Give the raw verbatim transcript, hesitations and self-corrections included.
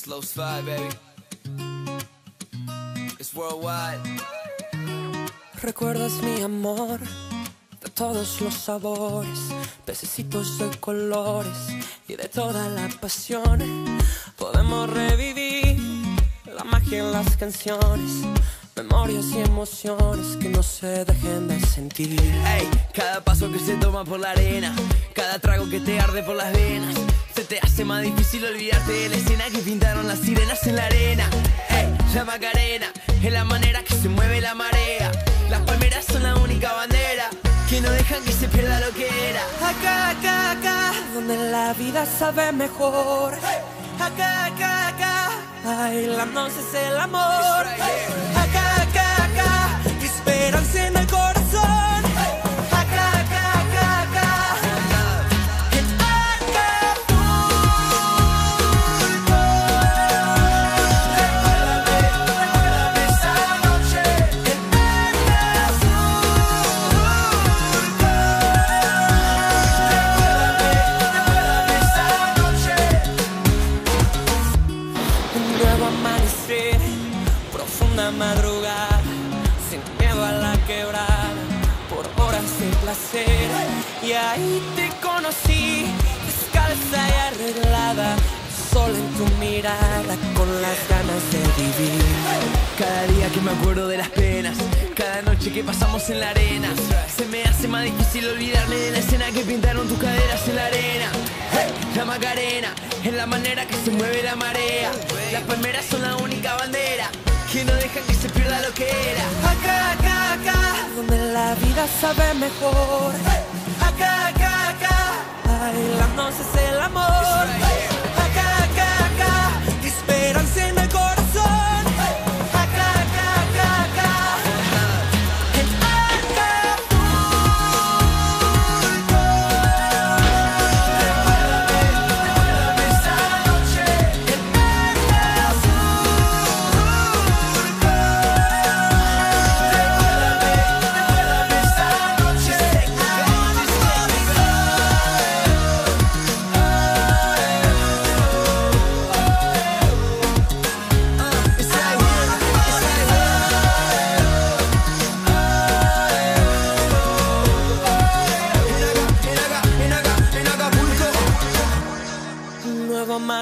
It's Low Spy, baby. It's worldwide. Recuerdas mi amor de todos los sabores, pececitos de colores y de toda la pasión. Podemos revivir la magia en las canciones, memorias y emociones que no se dejen de sentir. Hey, cada paso que se toma por la arena, cada trago que te arde por las venas, se te hace más difícil olvidarte de la escena que pintaron las sirenas en la arena. Hey, la Macarena es la manera que se mueve la marea, las palmeras son la única bandera que no dejan que se pierda lo que era. Acá, acá, acá, donde la vida sabe mejor. Hey. Acá, acá, acá, bailándonos es el amor. Hey. Acá, acá, acá, esperanza en el corazón. Acá, acá, acá, acá, en Acapulco. Recuérdame, recuérdame esa noche en Acapulco. Recuérdame, recuérdame esa noche. Un nuevo amanecer, profunda madrugada, placer. Y ahí te conocí, descalza y arreglada, solo en tu mirada, con las ganas de vivir. Cada día que me acuerdo de las penas, cada noche que pasamos en la arena, se me hace más difícil olvidarme de la escena que pintaron tus caderas en la arena. La Macarena es la manera que se mueve la marea, las palmeras son la única bandera que no dejan que se pierda lo que era. Acá, acá, acá, donde la vida sabe mejor. Hey. Acá, acá, acá, bailándonos es el amor. Hey. Acá, acá, acá, esperanza en el corazón. Hey. Acá, acá, acá, acá, en Acapulco. Recuérdame, recuérdame esa noche en Acapulco.